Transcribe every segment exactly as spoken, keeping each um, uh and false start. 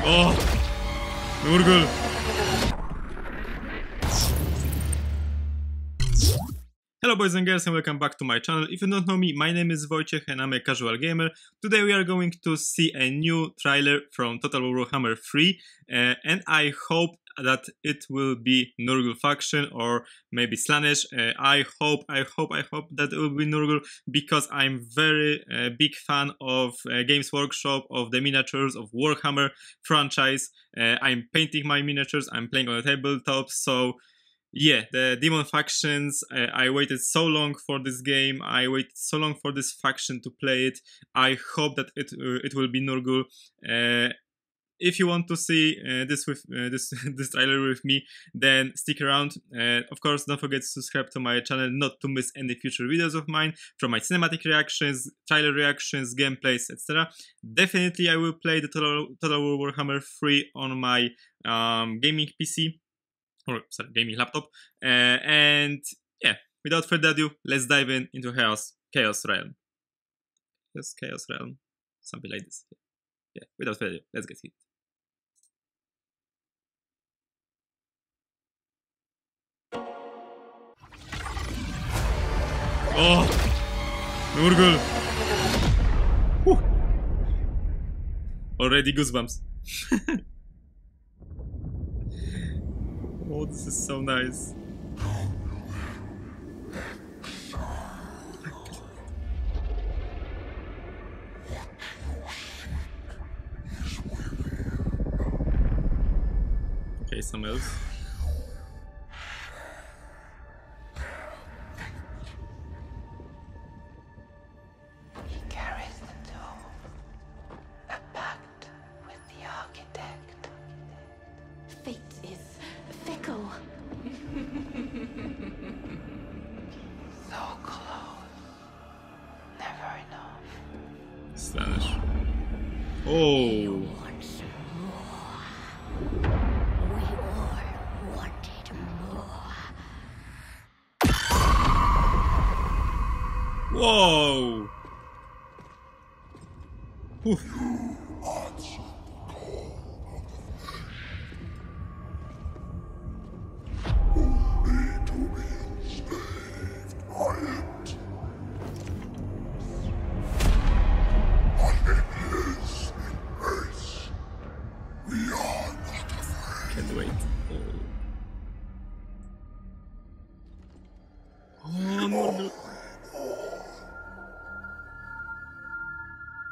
Oh! Nurgle! Hello boys and girls and welcome back to my channel. If you don't know me, my name is Wojciech and I'm a casual gamer. Today we are going to see a new trailer from Total War Warhammer three uh, and I hope that it will be Nurgle faction or maybe Slaanesh. Uh, I hope, I hope, I hope that it will be Nurgle because I'm very uh, big fan of uh, Games Workshop, of the miniatures, of Warhammer franchise. Uh, I'm painting my miniatures, I'm playing on the tabletop, so yeah, the demon factions, uh, I waited so long for this game, I waited so long for this faction to play it. I hope that it, uh, it will be Nurgle. Uh, If you want to see uh, this with uh, this this trailer with me, then stick around. Uh, of course, don't forget to subscribe to my channel, not to miss any future videos of mine, from my cinematic reactions, trailer reactions, gameplays, et cetera. Definitely, I will play the Total, Total War Warhammer three on my um, gaming P C, or sorry, gaming laptop. Uh, and yeah, without further ado, let's dive in into Chaos Chaos Realm. Yes, Chaos Realm, something like this. Yeah, without further ado, let's get it. Oh, Nurgle! Whew. Already goosebumps. Oh, this is so nice. Okay, some else. Slaanesh. Oh. Whoa. Oof.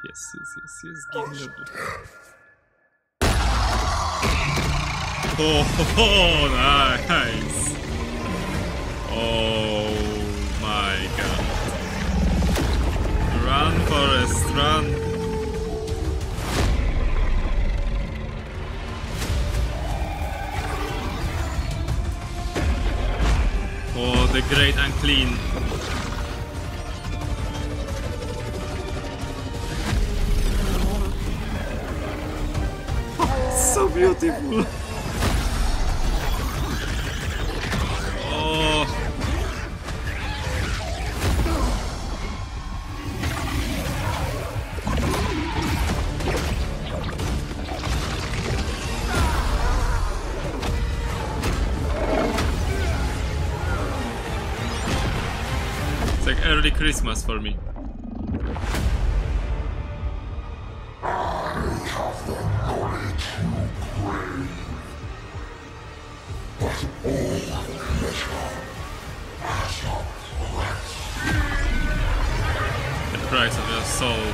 Yes, yes, yes, yes, give me a... Oh, oh, nice! Oh my god. Run, Forest, run! Oh, the great unclean. So beautiful. Oh. It's like early Christmas for me. Of their soul.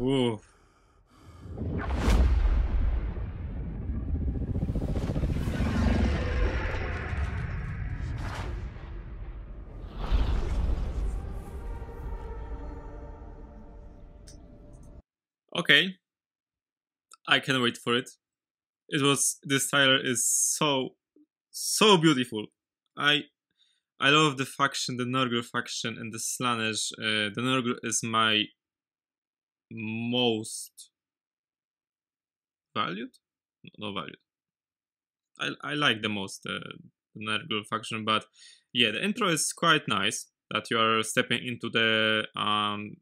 Ooh. Okay, I can't wait for it. It was this trailer is so so beautiful. I. I love the faction, the Nurgle faction and the Slaanesh. Uh, the Nurgle is my most valued? No, not valued. I, I like the most uh, the Nurgle faction, but yeah, the intro is quite nice. That you are stepping into the um,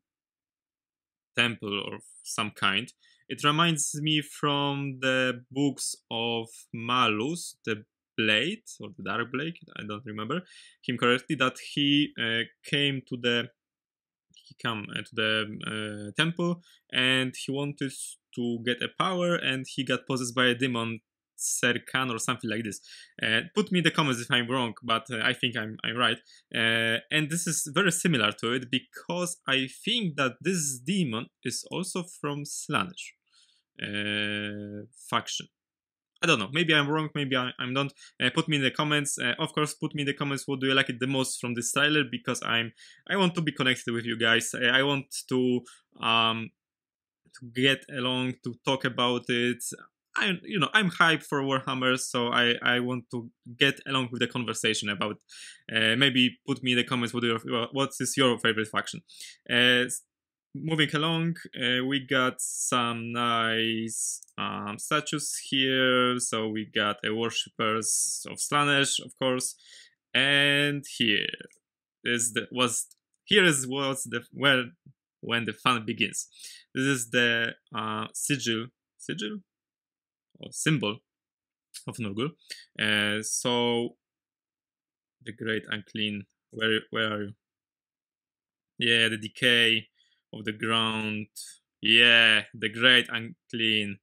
temple of some kind. It reminds me from the books of Malus, the Blade, or the Dark Blade, I don't remember him correctly, that he uh, came to the he come to the uh, temple and he wanted to get a power and he got possessed by a demon, Serkan or something like this. Uh, put me in the comments if I'm wrong, but uh, I think I'm, I'm right. Uh, and this is very similar to it because I think that this demon is also from Slaanesh uh, faction. I don't know, maybe I'm wrong, maybe I, I'm not. Uh, put me in the comments. Uh, of course, put me in the comments what do you like it the most from this trailer, because I'm I want to be connected with you guys. I, I want to um to get along, to talk about it. I, you know, I'm hyped for Warhammer, so I, I want to get along with the conversation about. Uh, maybe put me in the comments what your what is your favorite faction. Uh, moving along, uh, we got some nice um, statues here. So we got a worshippers of Slaanesh, of course, and here is the was here is what's the where when the fun begins. This is the uh, sigil sigil. Or symbol of Nurgle. Uh, so the great unclean. Where where are you? Yeah, the decay of the ground. Yeah, the great unclean.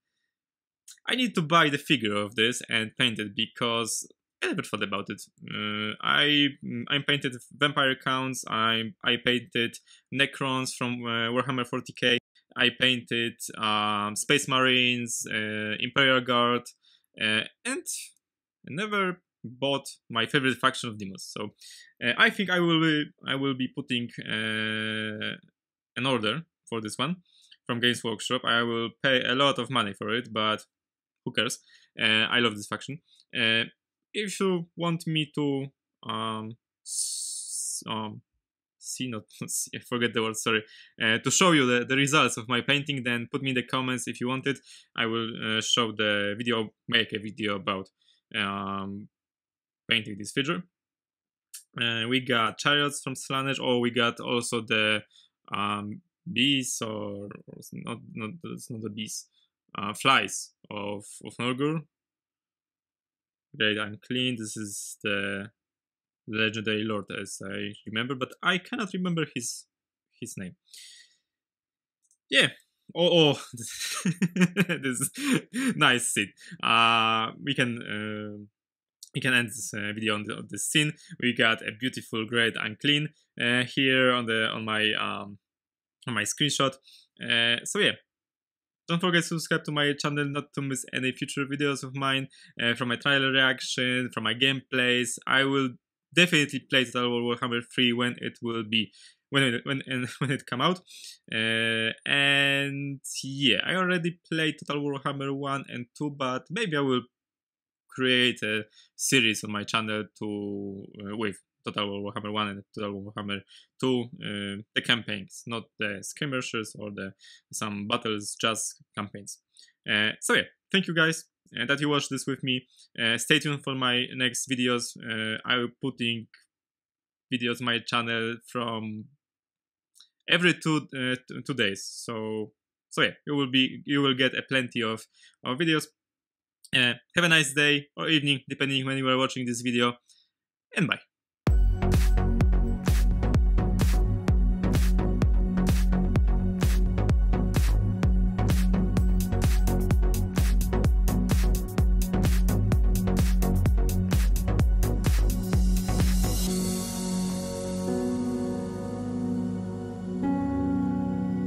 I need to buy the figure of this and paint it because I never thought about it. Uh, I I painted vampire counts. I I painted Necrons from uh, Warhammer forty K. I painted um, Space Marines, uh, Imperial Guard, uh, and I never bought my favorite faction of demons. So uh, I think I will be, I will be putting uh, an order for this one from Games Workshop. I will pay a lot of money for it, but who cares? Uh, I love this faction. Uh, if you want me to um, s um see not see, I forget the word, sorry, uh, to show you the, the results of my painting, then put me in the comments if you want it. I will uh, show the video, make a video about um, painting this figure. Uh, we got chariots from Slaanesh, or we got also the um, bees, or, or not, not, it's not the bees, uh, flies of, of Nurgle. Great unclean, this is the legendary lord, as I remember, but I cannot remember his his name. Yeah. Oh, oh. This nice scene. Uh, we can uh, we can end this uh, video on, the, on this scene. We got a beautiful great unclean uh, here on the on my um, on my screenshot. Uh, so yeah. Don't forget to subscribe to my channel, not to miss any future videos of mine, uh, from my trailer reaction, from my gameplays. I will definitely play Total War Warhammer three when it will be, when it, when when it come out. Uh, and yeah, I already played Total War Warhammer one and two, but maybe I will create a series on my channel to uh, with Total War Warhammer one and Total War Warhammer two, uh, the campaigns, not the skirmishes or the some battles, just campaigns. Uh, so yeah, thank you guys uh, that you watched this with me. Uh, stay tuned for my next videos. Uh, I will putting videos on my channel from every two uh, two days. So so yeah, you will be you will get a plenty of of videos. Uh, have a nice day or evening, depending when you are watching this video. And bye.